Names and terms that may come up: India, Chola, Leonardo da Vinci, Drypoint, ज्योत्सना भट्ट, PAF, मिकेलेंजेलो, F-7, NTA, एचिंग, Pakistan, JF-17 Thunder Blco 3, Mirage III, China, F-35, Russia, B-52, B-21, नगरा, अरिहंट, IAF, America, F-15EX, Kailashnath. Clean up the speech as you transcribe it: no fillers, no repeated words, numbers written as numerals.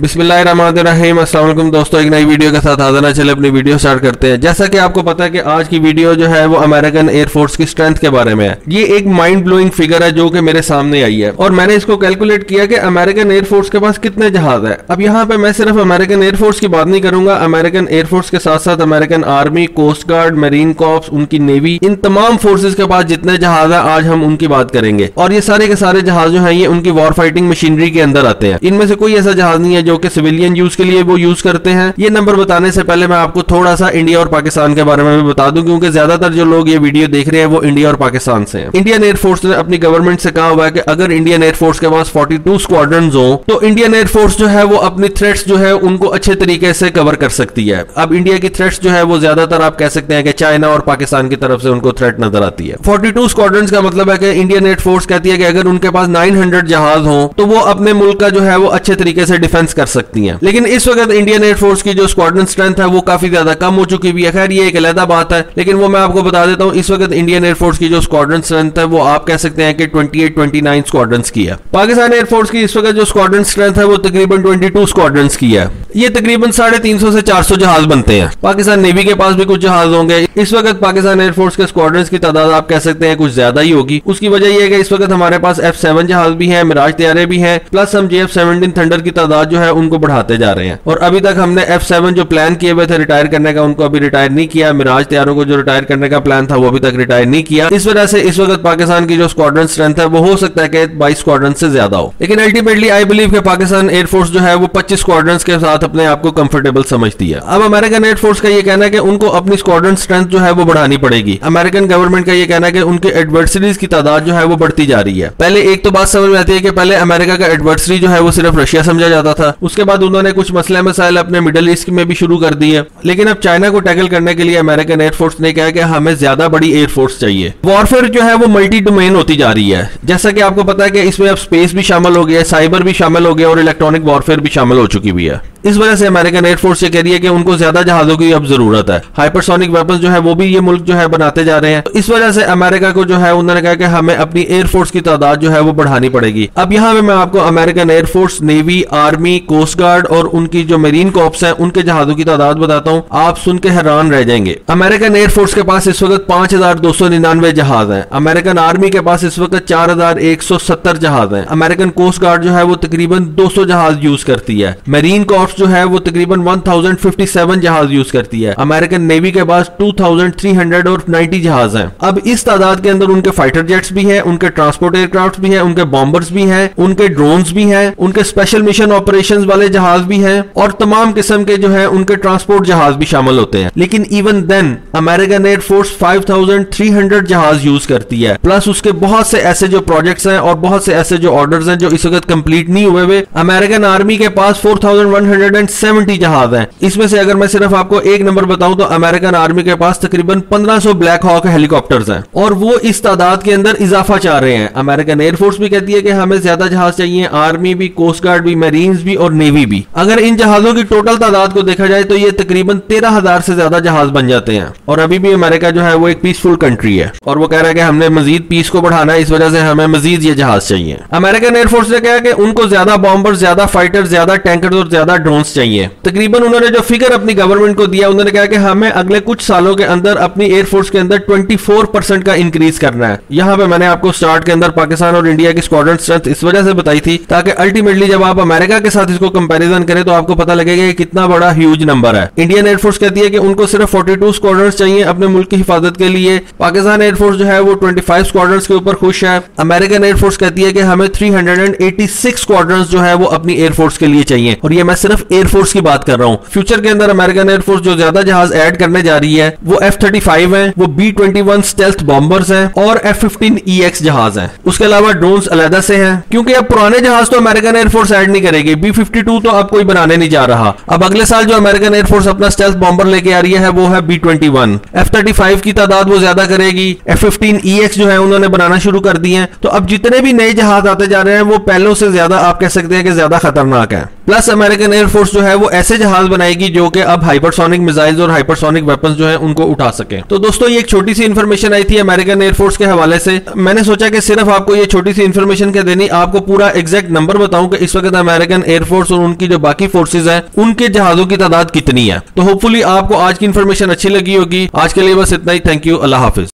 बिस्मिल्लाहिर्रहमानिर्रहीम अस्सलाम वालेकुम दोस्तों, एक नई वीडियो के साथ हाजिर हैं। चलिए अपनी वीडियो स्टार्ट करते हैं। जैसा कि आपको पता है कि आज की वीडियो जो है वो अमेरिकन एयरफोर्स की स्ट्रेंथ के बारे में है। ये एक माइंड ब्लोइंग फिगर है जो कि मेरे सामने आई है और मैंने इसको कैलकुलेट किया कि अमेरिकन एयरफोर्स के पास कितने जहाज है। अब यहाँ पे मैं सिर्फ अमेरिकन एयरफोर्स की बात नहीं करूंगा, अमेरिकन एयरफोर्स के साथ साथ American army, coast guard, marine corps, उनकी नेवी, इन तमाम फोर्सेज के पास जितने जहाज है आज हम उनकी बात करेंगे। और ये सारे के सारे जहाज जो है ये उनकी वॉर फाइटिंग मशीनरी के अंदर आते हैं। इनमें से कोई ऐसा जहाज नहीं है जो कि सिविलियन यूज के लिए वो यूज करते हैं। ये नंबर बताने से पहले मैं आपको थोड़ा सा इंडिया और पाकिस्तान के बारे में भी बता दूं, क्योंकि ज्यादातर जो लोग ये वीडियो देख रहे हैं वो इंडिया और पाकिस्तान से हैं। इंडियन एयरफोर्स ने अपनी गवर्नमेंट से कहा हुआ है कि अगर इंडियन एयरफोर्स के पास 42 स्क्वाड्रन हो तो इंडियन एयरफोर्स जो है वो अपनी थ्रेट्स जो है उनको अच्छे तरीके से कवर कर सकती है। अब इंडिया की थ्रेट्स जो है वो ज्यादातर आप कह सकते हैं कि चाइना और पाकिस्तान की तरफ से उनको थ्रेट नजर आती है। 42 स्क्वाड्रन का मतलब है कि इंडियन एयरफोर्स कहती है कि अगर उनके पास 900 जहाज हो तो वो अपने मुल्क का जो है वो अच्छे तरीके से डिफेंस कर सकती हैं। लेकिन इस वक्त इंडियन एयरफोर्स की जो स्क्वाड्रन स्ट्रेंथ है वो काफी ज्यादा कम हो चुकी भी है। खैर ये एक अलग बात है, लेकिन वो मैं आपको बता देता हूँ। इस वक्त इंडियन एयरफोर्स की जो स्क्वाड्रन स्ट्रेंथ है वो आप कह सकते हैं कि 28-29 स्क्वाड्रन्स की है। पाकिस्तान एयरफोर्स की इस वक्त जो स्क्वाड्रन स्ट्रेंथ है वो तकरीबन 22 स्क्वाड्रन्स की है। ये तकरीबन 350 से 400 जहाज बनते हैं। पाकिस्तान नेवी के पास भी कुछ जहाज होंगे। इस वक्त पाकिस्तान एयरफोर्स के स्क्वाड्रन की तादाद आप कह सकते हैं कुछ ज्यादा ही होगी। उसकी वजह यह है कि इस वक्त हमारे पास F-7 जहाज भी है, मिराज तैयारे भी है, प्लस हम JF-17 थंडर की तादाद जो है उनको बढ़ाते जा रहे हैं। और अभी तक हमने F-7 जो प्लान किए हुए थे रिटायर करने का, उनको अभी रिटायर नहीं किया। मिराज तैयारों को जो रिटायर करने का प्लान था वो अभी तक रिटायर नहीं किया। इस वजह से इस वक्त पाकिस्तान की जो स्क्वाड्रन स्ट्रेंथ है वो हो सकता है कि 22 स्क्वाड्रन से ज्यादा हो। लेकिन अल्टीमेटली आई बिलीव कि पाकिस्तान एयरफोर्स जो है वो 25 स्क्वाड्रन के साथ अपने आप को कंफर्टेबल समझती है। अब अमेरिकन एयरफोर्स का ये कहना है कि उनको अपनी स्क्वाड्रन स्ट्रेंथ जो है वो बढ़ानी पड़ेगी। अमेरिकन गवर्नमेंट का ये कहना है कि उनके एडवर्सरीज की तादाद जो है वो बढ़ती जा रही है। पहले एक तो बात समझ में आती है कि पहले अमेरिका का एडवर्सरी जो है वो सिर्फ रशिया समझा जाता था। उसके बाद उन्होंने कुछ मसले मसाइल अपने मिडिल ईस्ट में भी शुरू कर दिए। लेकिन अब चाइना को टैकल करने के लिए अमेरिकन एयरफोर्स ने कहा कि हमें ज्यादा बड़ी एयरफोर्स चाहिए। वॉरफेयर जो है वो मल्टी डोमेन होती जा रही है। जैसा कि आपको पता है कि इसमें अब स्पेस भी शामिल हो गया, साइबर भी शामिल हो गया और इलेक्ट्रॉनिक वॉरफेयर भी शामिल हो चुकी हुई है। इस वजह से अमेरिकन एयरफोर्स ये कह रही है कि उनको ज्यादा जहाजों की अब जरूरत है। हाइपरसोनिक वेपन जो है वो भी ये मुल्क जो है बनाते जा रहे हैं। तो इस वजह से अमेरिका को जो है उन्होंने कहा कि हमें अपनी एयरफोर्स की तादाद जो है वो बढ़ानी पड़ेगी। अब यहाँ पे मैं आपको American air force, navy, army, coast guard और उनकी जो मरीन कॉर्प्स हैं उनके जहाजों की तादाद बताता हूँ, आप सुन के हैरान रह जाएंगे। अमेरिकन एयरफोर्स के पास इस वक्त 5299 जहाज हैं। अमेरिकन आर्मी के पास इस वक्त 4170 जहाज हैं। अमेरिकन कोस्ट गार्ड जो है वो तकरीबन 200 जहाज यूज करती है। मरीन कॉर्प्स जो है वो तकरीबन 1057 जहाज यूज करती है। अमेरिकन नेवी के पास 2390 जहाज हैं। अब इस तादाद के अंदर उनके फाइटर जेट्स भी हैं, उनके ट्रांसपोर्ट एयरक्राफ्ट भी हैं, उनके बॉम्बर्स भी हैं, उनके ड्रोन्स भी हैं, उनके स्पेशल मिशन ऑपरेशंस वाले जहाज भी हैं और तमाम किस्म के जो है उनके ट्रांसपोर्ट जहाज भी शामिल होते हैं। लेकिन इवन देन अमेरिकन एयरफोर्स 5300 जहाज यूज करती है, प्लस उसके बहुत से ऐसे जो प्रोजेक्ट्स हैं और बहुत से ऐसे जो ऑर्डर्स हैं जो इस वक्त कंप्लीट नहीं हुए हुए। अमेरिकन आर्मी के पास 4170 जहाज हैं। इसमें से अगर मैं सिर्फ आपको एक नंबर बताऊं तो अमेरिकन आर्मी के पास तकरीबन 1500 ब्लैक हॉक हेलीकॉप्टर्स हैं और वो इस तादाद के अंदर इजाफा चाह रहे हैं। अमेरिकन एयरफोर्स भी कहती है कि हमें ज्यादा जहाज चाहिए, आर्मी भी, कोस्ट गार्ड भी, मरीन्स भी और नेवी भी। अगर इन जहाजों की टोटल तादाद को देखा जाए तो ये तकरीबन 13,000 से ज्यादा जहाज बन जाते हैं। और अभी भी अमेरिका जो है वो एक पीसफुल कंट्री है और वो कह रहा है कि हमने मजीद पीस को बढ़ाना है, इस वजह से हमें मजीद ये जहाज चाहिए। अमेरिकन एयरफोर्स ने कहा कि उनको ज्यादा बॉम्बर, ज्यादा फाइटर, ज्यादा टैंकर और ज्यादा ड्रोन्स चाहिए। तकरीबन उन्होंने जो फिगर अपनी गवर्नमेंट को दिया, उन्होंने कहा कि हमें अगले कुछ सालों के अंदर अपनी एयरफोर्स के अंदर 24% का इंक्रीज करना है। यहाँ पे मैंने आपको स्टार्ट के अंदर पाकिस्तान और इंडिया की स्क्वाड्रन स्ट्रेंथ इस वजह से बताई थी ताकि अल्टीमेटली जब आप अमेरिका के साथ इसको कंपैरिजन करें तो आपको पता लगेगा कितना बड़ा ह्यूज नंबर है। इंडियन एयरफोर्स कहती है कि उनको सिर्फ 42 स्क्वाड्रन चाहिए अपने मुल्क की हिफाजत के लिए। पाकिस्तान एयरफोर्स जो है वो 25 स्क्वाड्रन के ऊपर खुश है। अमेरिकन एयरफोर्स कहती है कि हमें 386 स्क्वाड्रन जो है वो अपनी एयरफोर्स के लिए चाहिए। और ये मैं सिर्फ एयरफोर्स की बात कर रहा हूँ। फ्यूचर के अंदर अमेरिकन एयरफोर्स जो ज्यादा जहाज ऐड करने जा रही है वो F-35 है, वो B-21 स्टेल्थ बॉम्बर्स हैं और F-15EX जहाज हैं। उसके अलावा ड्रोन्स अलग से हैं क्योंकि अब पुराने जहाज तो अमेरिकन एयरफोर्स ऐड नहीं करेगी। B-52 तो अब कोई बनाने नहीं जा रहा। अब अगले साल जो अमेरिकन एयरफोर्स अपना स्टेल्थ बॉम्बर लेके आ रही है वो है B-21। F-35 की तादाद वो ज्यादा करेगी। F-15EX जो है उन्होंने बनाना शुरू कर दिए हैं। तो अब जितने भी नए जहाज आते जा रहे हैं वो पहले से ज्यादा आप कह सकते हैं कि ज्यादा खतरनाक है। प्लस अमेरिकन एयरफोर्स जो है वो ऐसे जहाज बनाएगी जो कि अब हाइपरसोनिक मिसाइल्स और हाइपरसोनिक वेपन्स जो है उनको उठा सके। तो दोस्तों ये एक छोटी सी इन्फॉर्मेशन आई थी अमेरिकन एयरफोर्स के हवाले से। मैंने सोचा कि सिर्फ आपको ये छोटी सी इन्फॉर्मेशन क्या देनी, आपको पूरा एग्जैक्ट नंबर बताऊं कि इस वक्त अमेरिकन एयरफोर्स और उनकी जो बाकी फोर्सेज है उनके जहाजों की तादाद कितनी है। तो होपफुली आपको आज की इन्फॉर्मेशन अच्छी लगी होगी। आज के लिए बस इतना ही। Thank you. Allah Hafiz.